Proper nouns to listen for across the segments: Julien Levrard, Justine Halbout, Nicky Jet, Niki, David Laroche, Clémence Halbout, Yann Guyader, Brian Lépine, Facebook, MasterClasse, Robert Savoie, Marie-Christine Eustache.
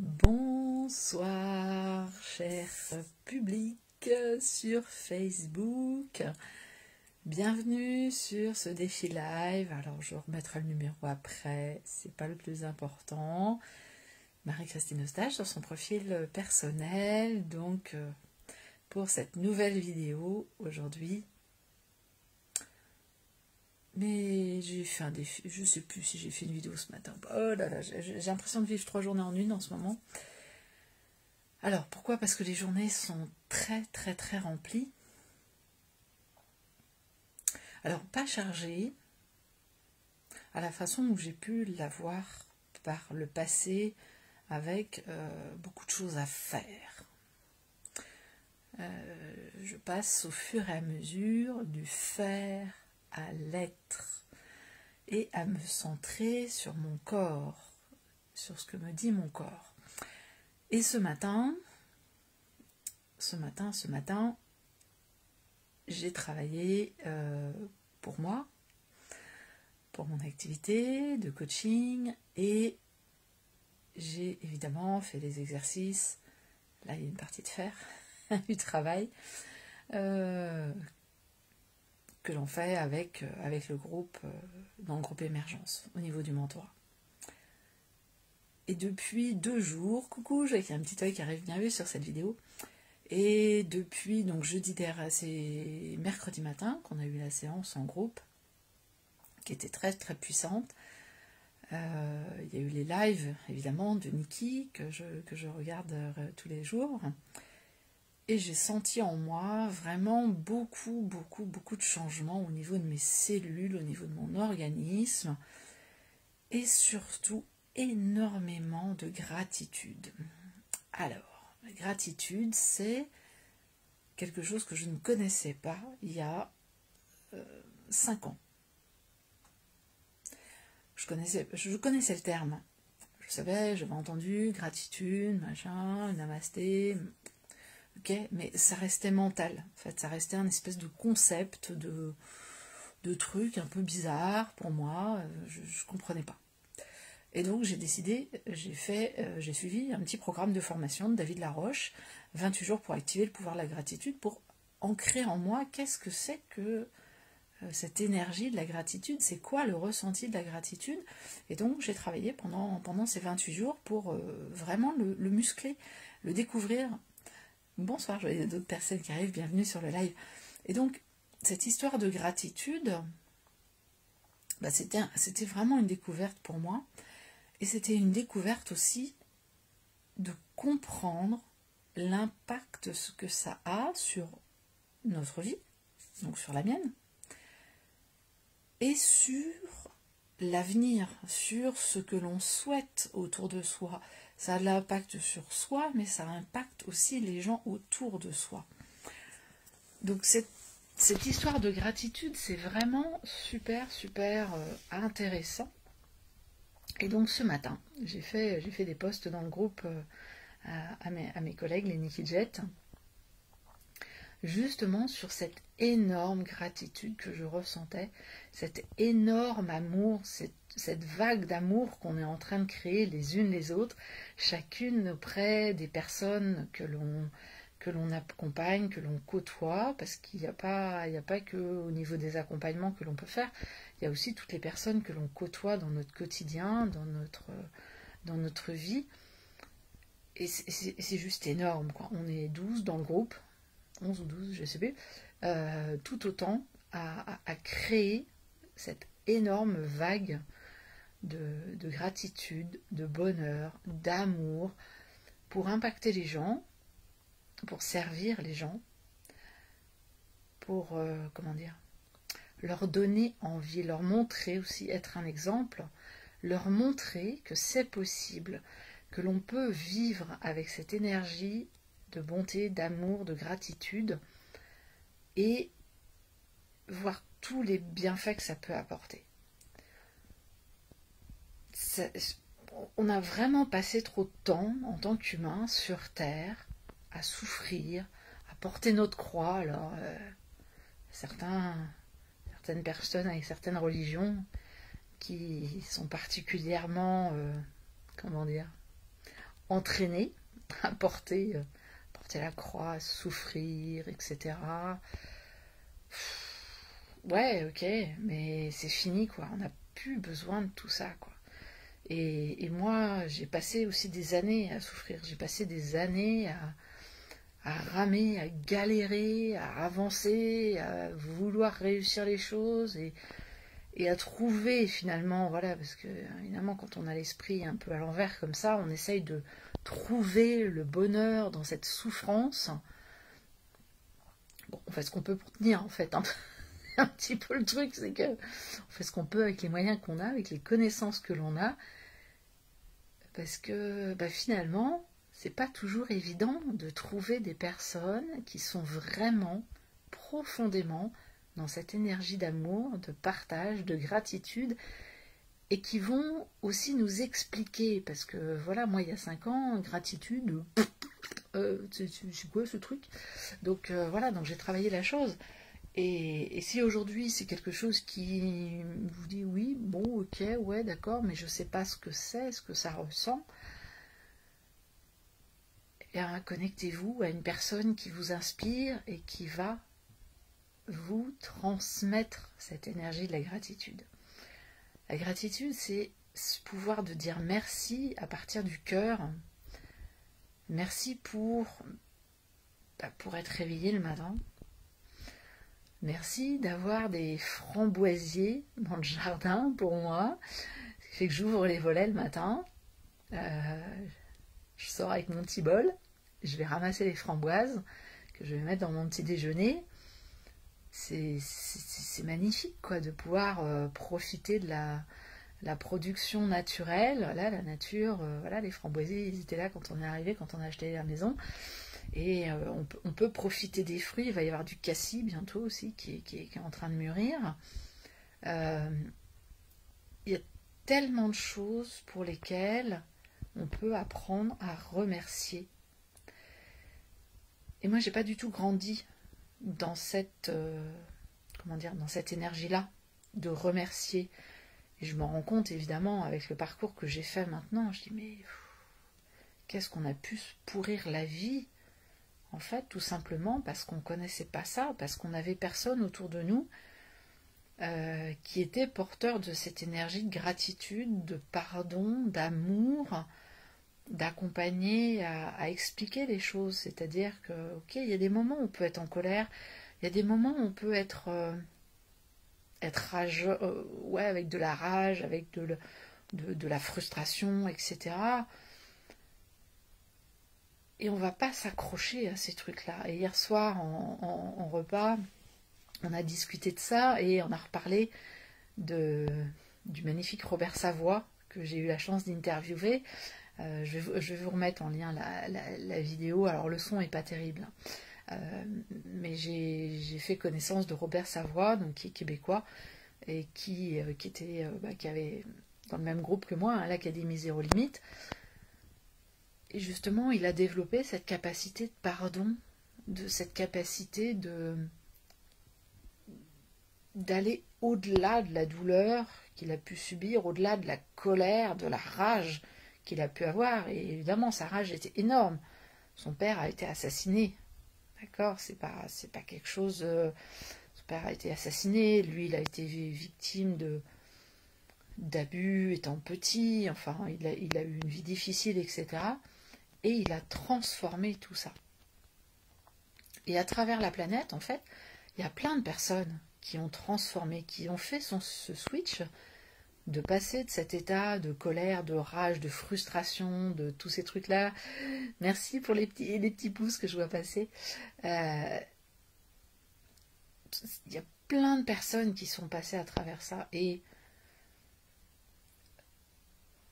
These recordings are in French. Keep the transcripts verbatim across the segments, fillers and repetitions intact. Bonsoir, cher public sur Facebook. Bienvenue sur ce défi live. Alors, je remettrai le numéro après, c'est pas le plus important. Marie-Christine Eustache sur son profil personnel. Donc, pour cette nouvelle vidéo aujourd'hui. Mais j'ai fait un défi, je ne sais plus si j'ai fait une vidéo ce matin. Oh là là, j'ai l'impression de vivre trois journées en une en ce moment. Alors, pourquoi? Parce que les journées sont très très très remplies. Alors, pas chargées, à la façon où j'ai pu l'avoir par le passé, avec euh, beaucoup de choses à faire. Euh, je passe au fur et à mesure du faire à l'être et à me centrer sur mon corps, sur ce que me dit mon corps. Et ce matin, ce matin, ce matin, j'ai travaillé euh, pour moi, pour mon activité de coaching, et j'ai évidemment fait des exercices. Là, il y a une partie de faire du travail euh, que l'on fait avec, avec le groupe, dans le groupe Émergence, au niveau du mentorat. Et depuis deux jours, coucou, j'ai un petit œil qui arrive bien vu sur cette vidéo, et depuis, donc jeudi dernier, c'est mercredi matin qu'on a eu la séance en groupe, qui était très très puissante. Euh, il y a eu les lives, évidemment, de Niki, que je, que je regarde tous les jours. Et j'ai senti en moi vraiment beaucoup, beaucoup, beaucoup de changements au niveau de mes cellules, au niveau de mon organisme, et surtout énormément de gratitude. Alors, la gratitude, c'est quelque chose que je ne connaissais pas il y a euh, cinq ans. Je connaissais, je connaissais le terme. Je savais, j'avais entendu gratitude, machin, namasté. Ok, mais ça restait mental, en fait, ça restait un espèce de concept, de, de truc un peu bizarre pour moi, je ne comprenais pas. Et donc j'ai décidé, j'ai fait, euh, j'ai suivi un petit programme de formation de David Laroche, vingt-huit jours pour activer le pouvoir de la gratitude, pour ancrer en moi qu'est-ce que c'est que euh, cette énergie de la gratitude, c'est quoi le ressenti de la gratitude. Et donc j'ai travaillé pendant, pendant ces vingt-huit jours pour euh, vraiment le, le muscler, le découvrir. Bonsoir, il y a d'autres personnes qui arrivent, bienvenue sur le live. Et donc, cette histoire de gratitude, bah c'était c'était vraiment une découverte pour moi. Et c'était une découverte aussi de comprendre l'impact que ça a sur notre vie, donc sur la mienne, et sur l'avenir, sur ce que l'on souhaite autour de soi. Ça a de l'impact sur soi, mais ça impacte aussi les gens autour de soi. Donc cette, cette histoire de gratitude, c'est vraiment super, super intéressant. Et donc ce matin, j'ai fait, j'ai fait des posts dans le groupe à, à, mes, à mes collègues, les Nicky Jet, justement sur cette énorme gratitude que je ressentais, cet énorme amour, cette, cette vague d'amour qu'on est en train de créer les unes les autres, chacune auprès des personnes que l'on que l'on accompagne, que l'on côtoie, parce qu'il n'y a pas, il n'y a pas que au niveau des accompagnements que l'on peut faire, il y a aussi toutes les personnes que l'on côtoie dans notre quotidien, dans notre, dans notre vie, et c'est juste énorme, quoi. On est douze dans le groupe, onze ou douze, je ne sais plus, euh, tout autant à, à, à créer cette énorme vague de, de gratitude, de bonheur, d'amour, pour impacter les gens, pour servir les gens, pour, euh, comment dire, leur donner envie, leur montrer aussi, être un exemple, leur montrer que c'est possible, que l'on peut vivre avec cette énergie de bonté, d'amour, de gratitude, et voir tous les bienfaits que ça peut apporter. Ça, on a vraiment passé trop de temps en tant qu'humain sur Terre à souffrir, à porter notre croix. Alors, euh, certains, certaines personnes avec certaines religions qui sont particulièrement, euh, comment dire, entraîner à porter, porter la croix, à souffrir, et cetera. Ouais, ok, mais c'est fini, quoi. On n'a plus besoin de tout ça, quoi. Et, et moi, j'ai passé aussi des années à souffrir. J'ai passé des années à, à ramer, à galérer, à avancer, à vouloir réussir les choses et, et à trouver finalement, voilà, parce que évidemment, quand on a l'esprit un peu à l'envers comme ça, on essaye de trouver le bonheur dans cette souffrance. Bon, on fait ce qu'on peut pour tenir, en fait, hein. Un petit peu le truc, c'est que on fait ce qu'on peut avec les moyens qu'on a, avec les connaissances que l'on a, parce que bah, finalement, c'est pas toujours évident de trouver des personnes qui sont vraiment, profondément dans cette énergie d'amour, de partage, de gratitude, et qui vont aussi nous expliquer, parce que voilà, moi il y a cinq ans, gratitude, euh, c'est quoi ce truc? Donc euh, voilà, donc j'ai travaillé la chose. Et, et si aujourd'hui c'est quelque chose qui vous dit oui, bon, ok, ouais, d'accord, mais je ne sais pas ce que c'est, ce que ça ressent, eh bien, connectez-vous à une personne qui vous inspire et qui va vous transmettre cette énergie de la gratitude. La gratitude, c'est ce pouvoir de dire merci à partir du cœur. Merci pour, bah, pour être réveillé le matin. Merci d'avoir des framboisiers dans le jardin pour moi. Ce qui fait que j'ouvre les volets le matin. Euh, je sors avec mon petit bol. Je vais ramasser les framboises que je vais mettre dans mon petit déjeuner. C'est magnifique, quoi, de pouvoir euh, profiter de la, la production naturelle. Là, la nature, euh, voilà, les framboisiers, ils étaient là quand on est arrivé, quand on a acheté la maison. Et euh, on, peut, on peut profiter des fruits. Il va y avoir du cassis bientôt aussi qui, qui, qui est en train de mûrir. Euh, il y a tellement de choses pour lesquelles on peut apprendre à remercier. Et moi, j'ai pas du tout grandi dans cette, euh, comment dire, dans cette énergie-là de remercier. Et je m'en rends compte évidemment avec le parcours que j'ai fait maintenant. Je dis mais qu'est-ce qu'on a pu se pourrir la vie ? En fait, tout simplement parce qu'on ne connaissait pas ça, parce qu'on n'avait personne autour de nous euh, qui était porteur de cette énergie de gratitude, de pardon, d'amour, d'accompagner à, à expliquer les choses. C'est-à-dire que, ok, il y a des moments où on peut être en colère, il y a des moments où on peut être, euh, être rageux, euh, ouais, avec de la rage, avec de, le, de, de la frustration, et cetera. Et on ne va pas s'accrocher à ces trucs-là. Et hier soir, en, en, en repas, on a discuté de ça et on a reparlé de, du magnifique Robert Savoie que j'ai eu la chance d'interviewer. Euh, je, je vais vous remettre en lien la, la, la vidéo. Alors, le son n'est pas terrible. Hein. Euh, mais j'ai fait connaissance de Robert Savoie, donc, qui est québécois, et qui, euh, qui, était, euh, bah, qui avait, dans le même groupe que moi, hein, l'Académie Zéro Limite. Et justement, il a développé cette capacité de pardon, de cette capacité de d'aller au-delà de la douleur qu'il a pu subir, au-delà de la colère, de la rage qu'il a pu avoir. Et évidemment, sa rage était énorme. Son père a été assassiné. D'accord, c'est pas, c'est pas quelque chose... Euh, son père a été assassiné, lui, il a été victime de... d'abus étant petit, enfin, il a, il a eu une vie difficile, et cetera. Et il a transformé tout ça. Et à travers la planète, en fait, il y a plein de personnes qui ont transformé, qui ont fait son, ce switch de passer de cet état de colère, de rage, de frustration, de tous ces trucs-là. Merci pour les petits, les petits pouces que je vois passer. Euh, il y a plein de personnes qui sont passées à travers ça. Et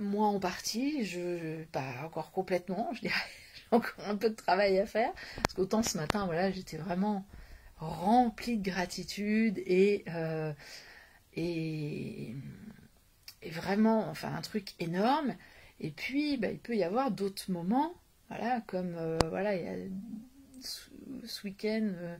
moi, en partie, je, pas encore complètement, je dirais, j'ai encore un peu de travail à faire, parce qu'autant ce matin, voilà, j'étais vraiment remplie de gratitude et, euh, et, et vraiment, enfin, un truc énorme. Et puis, bah, il peut y avoir d'autres moments, voilà, comme, euh, voilà, il y a, ce, ce week-end, euh,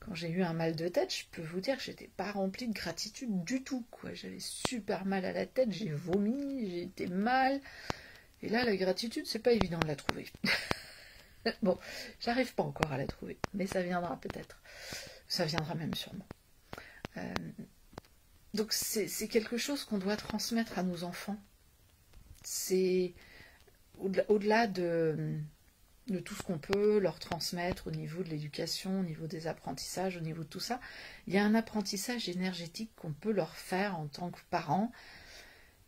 quand j'ai eu un mal de tête, je peux vous dire que j'étais pas remplie de gratitude du tout, quoi. J'avais super mal à la tête, j'ai vomi, j'étais mal. Et là, la gratitude, c'est pas évident de la trouver. Bon, j'arrive pas encore à la trouver, mais ça viendra peut-être. Ça viendra même sûrement. Euh, donc c'est quelque chose qu'on doit transmettre à nos enfants. C'est au-delà de, de tout ce qu'on peut leur transmettre au niveau de l'éducation, au niveau des apprentissages, au niveau de tout ça. Il y a un apprentissage énergétique qu'on peut leur faire en tant que parents.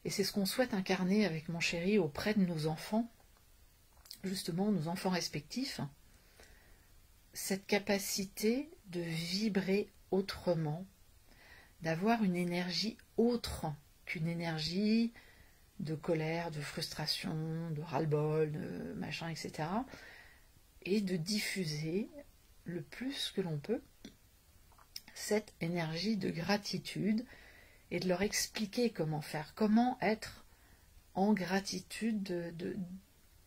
Et c'est ce qu'on souhaite incarner avec mon chéri auprès de nos enfants, justement nos enfants respectifs. Cette capacité de vibrer autrement, d'avoir une énergie autre qu'une énergie de colère, de frustration, de ras-le-bol, de machin, et cetera. Et de diffuser le plus que l'on peut cette énergie de gratitude et de leur expliquer comment faire, comment être en gratitude de, de,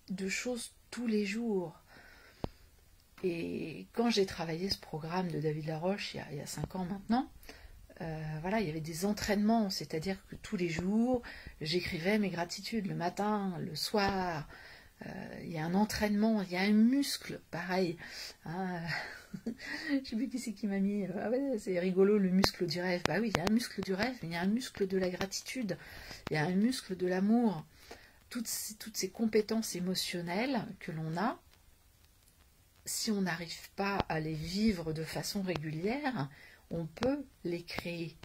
de choses tous les jours. Et quand j'ai travaillé ce programme de David Laroche il y a cinq ans maintenant, euh, voilà, il y avait des entraînements, c'est-à-dire que tous les jours, j'écrivais mes gratitudes le matin, le soir. Euh, il y a un entraînement, il y a un muscle, pareil. Hein, je ne sais plus qui c'est qui m'a mis. Ah ouais, c'est rigolo, le muscle du rêve. Bah oui, il y a un muscle du rêve, mais il y a un muscle de la gratitude, il y a un muscle de l'amour. Toutes ces, toutes ces compétences émotionnelles que l'on a, si on n'arrive pas à les vivre de façon régulière, on peut les créer.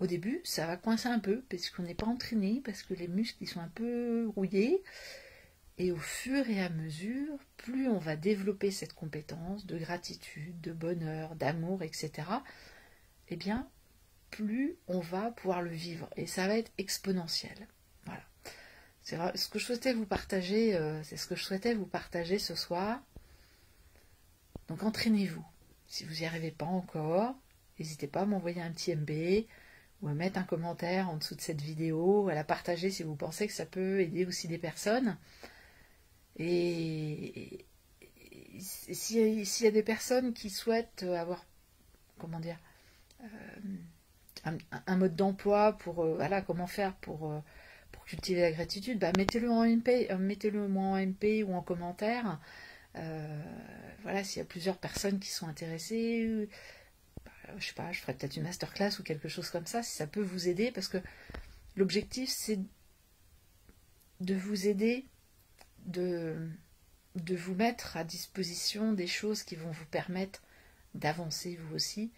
Au début, ça va coincer un peu, parce qu'on n'est pas entraîné, parce que les muscles ils sont un peu rouillés. Et au fur et à mesure, plus on va développer cette compétence de gratitude, de bonheur, d'amour, et cetera, eh bien, plus on va pouvoir le vivre. Et ça va être exponentiel. Voilà. C'est ce que je souhaitais vous partager, euh, c'est ce que je souhaitais vous partager ce soir. Donc entraînez-vous. Si vous n'y arrivez pas encore, n'hésitez pas à m'envoyer un petit M B ou à mettre un commentaire en dessous de cette vidéo, à la partager si vous pensez que ça peut aider aussi des personnes. Et s'il y a des personnes qui souhaitent avoir, comment dire, un, un mode d'emploi pour, voilà, comment faire pour, pour cultiver la gratitude, bah mettez-le en M P, mettez-le moi en M P ou en commentaire. Euh, voilà, s'il y a plusieurs personnes qui sont intéressées, bah, je sais pas, je ferai peut-être une masterclass ou quelque chose comme ça, si ça peut vous aider, parce que l'objectif c'est de vous aider, de, de vous mettre à disposition des choses qui vont vous permettre d'avancer vous aussi,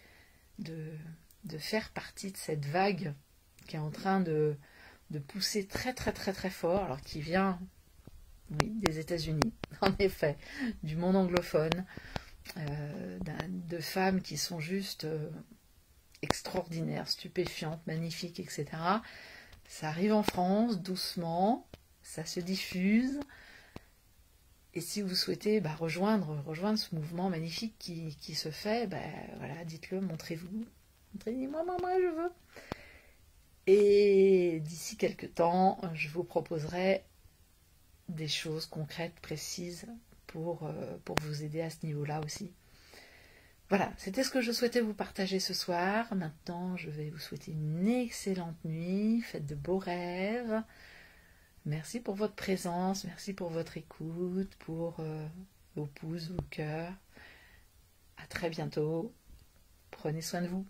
de, de faire partie de cette vague qui est en train de, de pousser très très très très fort, alors qui vient... Oui, des États-Unis, en effet, du monde anglophone, euh, de femmes qui sont juste euh, extraordinaires, stupéfiantes, magnifiques, et cetera. Ça arrive en France, doucement, ça se diffuse. Et si vous souhaitez bah, rejoindre, rejoindre ce mouvement magnifique qui, qui se fait, bah, voilà, dites-le, montrez-vous, montrez-moi, moi, moi, je veux. Et d'ici quelques temps, je vous proposerai des choses concrètes, précises, pour, euh, pour vous aider à ce niveau-là aussi. Voilà, c'était ce que je souhaitais vous partager ce soir. Maintenant, je vais vous souhaiter une excellente nuit, faites de beaux rêves. Merci pour votre présence, merci pour votre écoute, pour euh, vos pouces, vos cœurs. À très bientôt, prenez soin de vous.